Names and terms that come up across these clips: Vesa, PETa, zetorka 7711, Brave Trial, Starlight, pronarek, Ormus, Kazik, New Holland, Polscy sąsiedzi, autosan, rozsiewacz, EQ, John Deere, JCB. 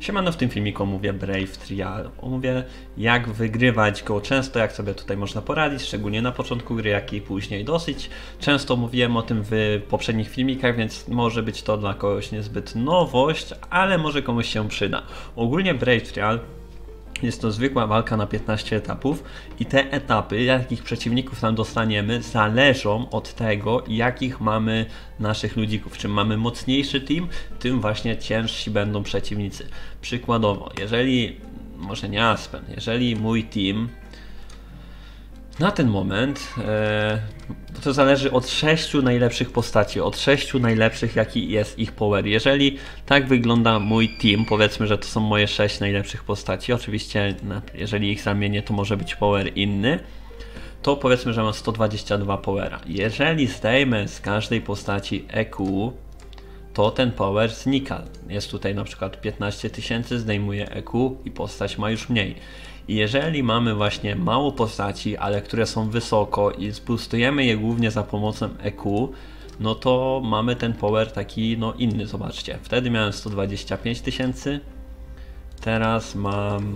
Siemano, w tym filmiku omówię Brave Trial. Omówię, jak wygrywać go często, jak sobie tutaj można poradzić, szczególnie na początku gry, jak i później. Dosyć często mówiłem o tym w poprzednich filmikach, więc może być to dla kogoś niezbyt nowość, ale może komuś się przyda. Ogólnie Brave Trial jest to zwykła walka na 15 etapów i te etapy, jakich przeciwników tam dostaniemy, zależą od tego, jakich mamy naszych ludzików. Czym mamy mocniejszy team, tym właśnie ciężsi będą przeciwnicy. Przykładowo, jeżeli mój team na ten moment, to zależy od 6 najlepszych postaci, od 6 najlepszych, jaki jest ich power. Jeżeli tak wygląda mój team, powiedzmy, że to są moje 6 najlepszych postaci, oczywiście jeżeli ich zamienię, to może być power inny, to powiedzmy, że mam 122 powera. Jeżeli zdejmę z każdej postaci EQ, to ten power znika. Jest tutaj na przykład 15 tysięcy, zdejmuję EQ i postać ma już mniej. Jeżeli mamy właśnie mało postaci, ale które są wysoko i zboostujemy je głównie za pomocą EQ, no to mamy ten power taki no inny, zobaczcie. Wtedy miałem 125 tysięcy, teraz mam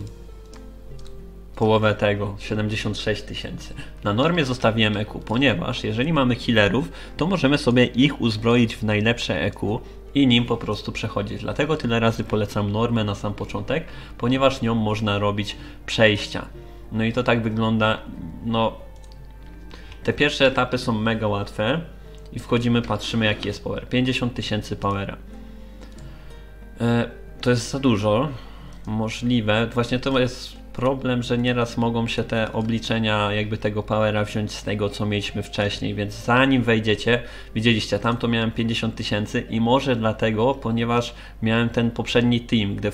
połowę tego, 76 tysięcy. Na normie zostawiłem EQ, ponieważ jeżeli mamy healerów, to możemy sobie ich uzbroić w najlepsze EQ i nim po prostu przechodzić. Dlatego tyle razy polecam normę na sam początek, ponieważ nią można robić przejścia. No i to tak wygląda, no te pierwsze etapy są mega łatwe i wchodzimy, patrzymy jaki jest power. 50 tysięcy powera. To jest za dużo. Możliwe, właśnie to jest problem, że nieraz mogą się te obliczenia jakby tego powera wziąć z tego, co mieliśmy wcześniej, więc zanim wejdziecie, widzieliście, tam to miałem 50 tysięcy i może dlatego, ponieważ miałem ten poprzedni team, gdy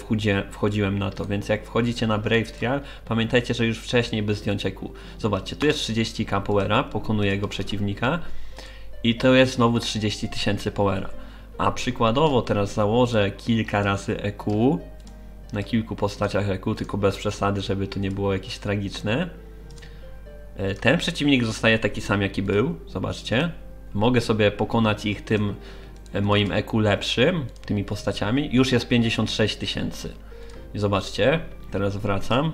wchodziłem na to, więc jak wchodzicie na Brave Trial, pamiętajcie, że już wcześniej by zdjąć EQ. Zobaczcie, tu jest 30k powera, pokonuje jego przeciwnika i to jest znowu 30 tysięcy powera, a przykładowo teraz założę kilka razy EQ, na kilku postaciach EQ, tylko bez przesady, żeby to nie było jakieś tragiczne. Ten przeciwnik zostaje taki sam, jaki był, zobaczcie. Mogę sobie pokonać ich tym moim EQ lepszym, tymi postaciami. Już jest 56 tysięcy. I zobaczcie, teraz wracam,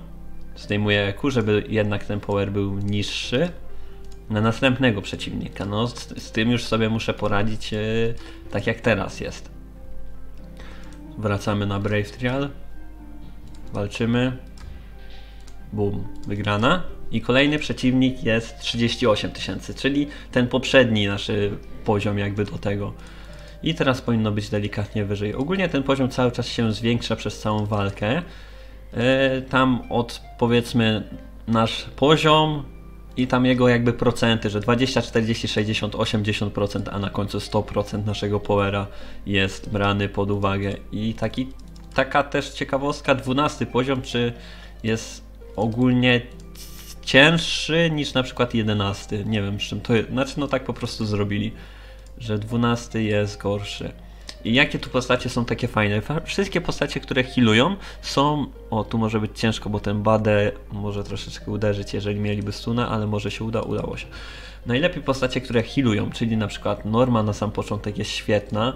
zdejmuję EQ, żeby jednak ten power był niższy. Na następnego przeciwnika, no z tym już sobie muszę poradzić tak jak teraz jest. Wracamy na Brave Trial. Walczymy. Bum. Wygrana. I kolejny przeciwnik jest 38 tysięcy, czyli ten poprzedni nasz poziom jakby do tego. I teraz powinno być delikatnie wyżej. Ogólnie ten poziom cały czas się zwiększa przez całą walkę. Tam od powiedzmy nasz poziom i tam jego jakby procenty, że 20, 40, 60, 80%, a na końcu 100% naszego powera jest brany pod uwagę. I taka też ciekawostka, 12 poziom, czy jest ogólnie cięższy niż na przykład 11. Nie wiem z czym to jest, znaczy no tak po prostu zrobili, że 12 jest gorszy. I jakie tu postacie są takie fajne? Wszystkie postacie, które healują są... O, tu może być ciężko, bo ten badę może troszeczkę uderzyć, jeżeli mieliby stuna, ale może się uda, udało się. Najlepiej postacie, które healują, czyli na przykład norma na sam początek jest świetna.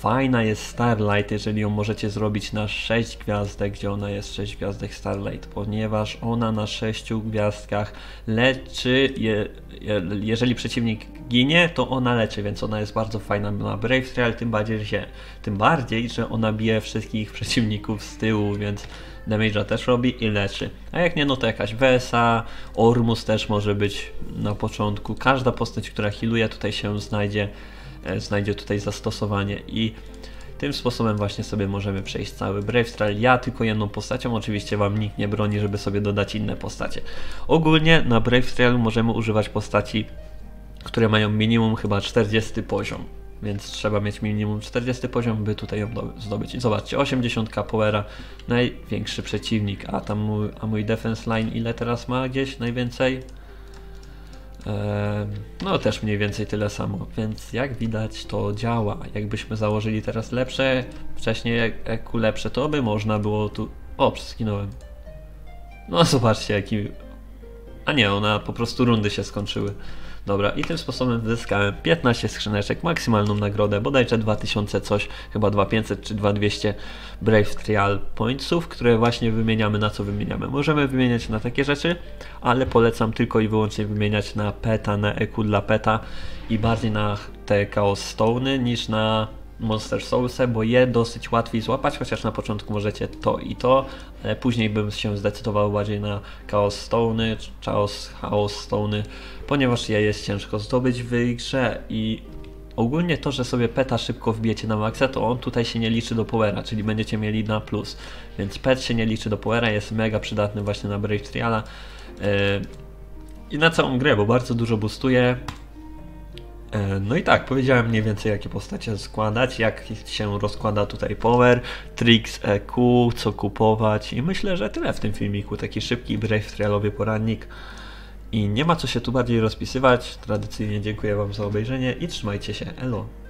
Fajna jest Starlight, jeżeli ją możecie zrobić na 6 gwiazdek, gdzie ona jest 6 gwiazdek Starlight, ponieważ ona na 6 gwiazdkach leczy, jeżeli przeciwnik ginie, to ona leczy, więc ona jest bardzo fajna na Brave Trial, tym bardziej, że ona bije wszystkich przeciwników z tyłu, więc damage'a też robi i leczy. A jak nie, no to jakaś Vesa, Ormus też może być na początku. Każda postać, która healuje, tutaj się znajdzie tutaj zastosowanie i tym sposobem właśnie sobie możemy przejść cały Brave Trial. Ja tylko jedną postacią, oczywiście wam nikt nie broni, żeby sobie dodać inne postacie. Ogólnie na Brave Trial możemy używać postaci, które mają minimum chyba 40 poziom, więc trzeba mieć minimum 40 poziom, by tutaj ją zdobyć. I zobaczcie, 80k powera, największy przeciwnik, a mój defense line ile teraz ma gdzieś najwięcej? No też mniej więcej tyle samo, więc jak widać to działa. Jakbyśmy założyli teraz lepsze, wcześniej EQ lepsze, to by można było tu... O, przeskinąłem. No zobaczcie jaki... A nie, one po prostu rundy się skończyły. Dobra, i tym sposobem zyskałem 15 skrzyneczek, maksymalną nagrodę, bodajże 2000 coś, chyba 2500 czy 2200 Brave Trial Pointsów, które właśnie wymieniamy. Na co wymieniamy? Możemy wymieniać na takie rzeczy, ale polecam tylko i wyłącznie wymieniać na PETA, na EQ dla PETA i bardziej na te Chaos Stone niż na Monster Souls'e, bo je dosyć łatwiej złapać, chociaż na początku możecie to i to, ale później bym się zdecydował bardziej na Chaos Stone'y, Chaos Stone'y, ponieważ je jest ciężko zdobyć w grze i ogólnie to, że sobie peta szybko wbijecie na maksa, to on tutaj się nie liczy do powera, czyli będziecie mieli na plus, więc pet się nie liczy do powera, jest mega przydatny właśnie na Brave Triala i na całą grę, bo bardzo dużo boostuje. No i tak, powiedziałem mniej więcej jakie postacie składać, jak się rozkłada tutaj power, tricks, EQ, co kupować i myślę, że tyle w tym filmiku, taki szybki Brave Trialowy porannik i nie ma co się tu bardziej rozpisywać, tradycyjnie dziękuję Wam za obejrzenie i trzymajcie się, elo!